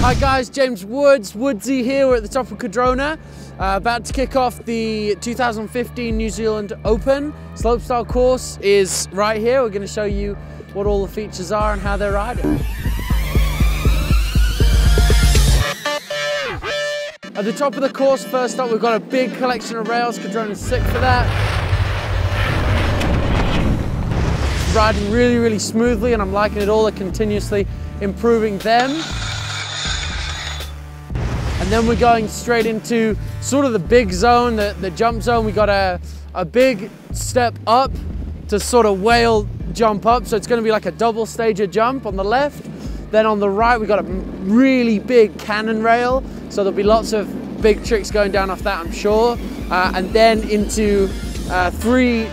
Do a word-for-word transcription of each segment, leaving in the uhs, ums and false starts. Hi guys, James Woods, Woodsy here. We're at the top of Cardrona, uh, about to kick off the two thousand fifteen New Zealand Open. Slopestyle course is right here. We're going to show you what all the features are and how they're riding. At the top of the course, first up, we've got a big collection of rails. Cardrona's sick for that. Riding really, really smoothly, and I'm liking it all. They're continuously improving them. And then we're going straight into sort of the big zone, the, the jump zone. We got a, a big step up to sort of whale jump up. So it's gonna be like a double stager jump on the left. Then on the right, we got a really big cannon rail. So there'll be lots of big tricks going down off that, I'm sure. Uh, and then into uh, three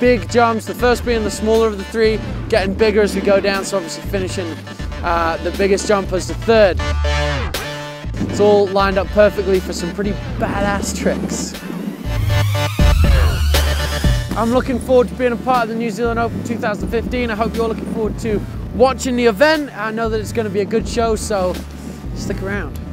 big jumps, the first being the smaller of the three, getting bigger as we go down. So obviously finishing uh, the biggest jump as the third. It's all lined up perfectly for some pretty badass tricks. I'm looking forward to being a part of the New Zealand Open two thousand fifteen. I hope you're looking forward to watching the event. I know that it's going to be a good show, so stick around.